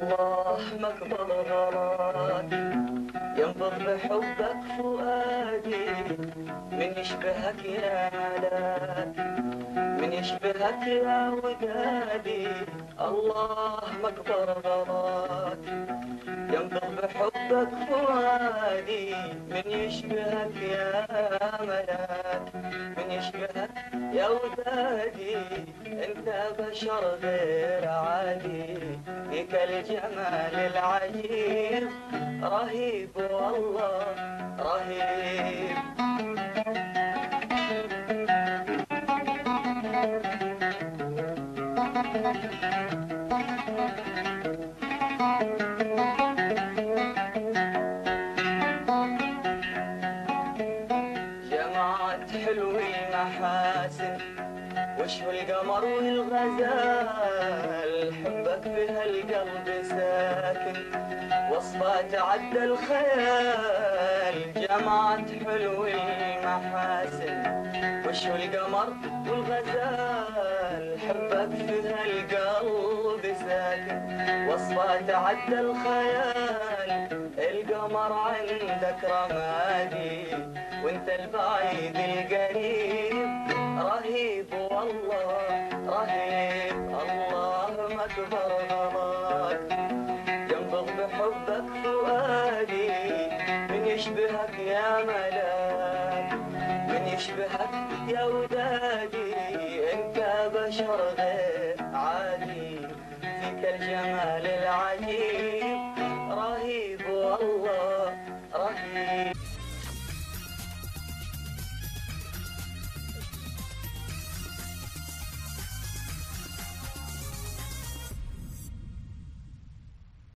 الله مقبل غلطي ينبض بحبك فؤادي من يشبهك يا علاك من يشبهك يا ودادي الله مقبل غلطي ينبض بحبك فؤادي من يشبهك يا ملاك من يشبهك يا ودادي انت بشر غير عادي فيك الجمال العجيب رهيب والله رهيب جمعت حلو المحاسن وشو القمر والغزال حبك بهالقلب ساكن وصفة تعدى الخيال جمعت حلو المحاسن وشو القمر والغزال حبك في هالقلب ساكن وصفة تعدى الخيال القمر عندك رمادي وانت البعيد القريب رهيب والله رهيب الله أكبر غلاك بحبك فؤادي من يشبهك يا ملاك من يشبهك يا ودادي انت بشر غير عادي فيك الجمال العجيب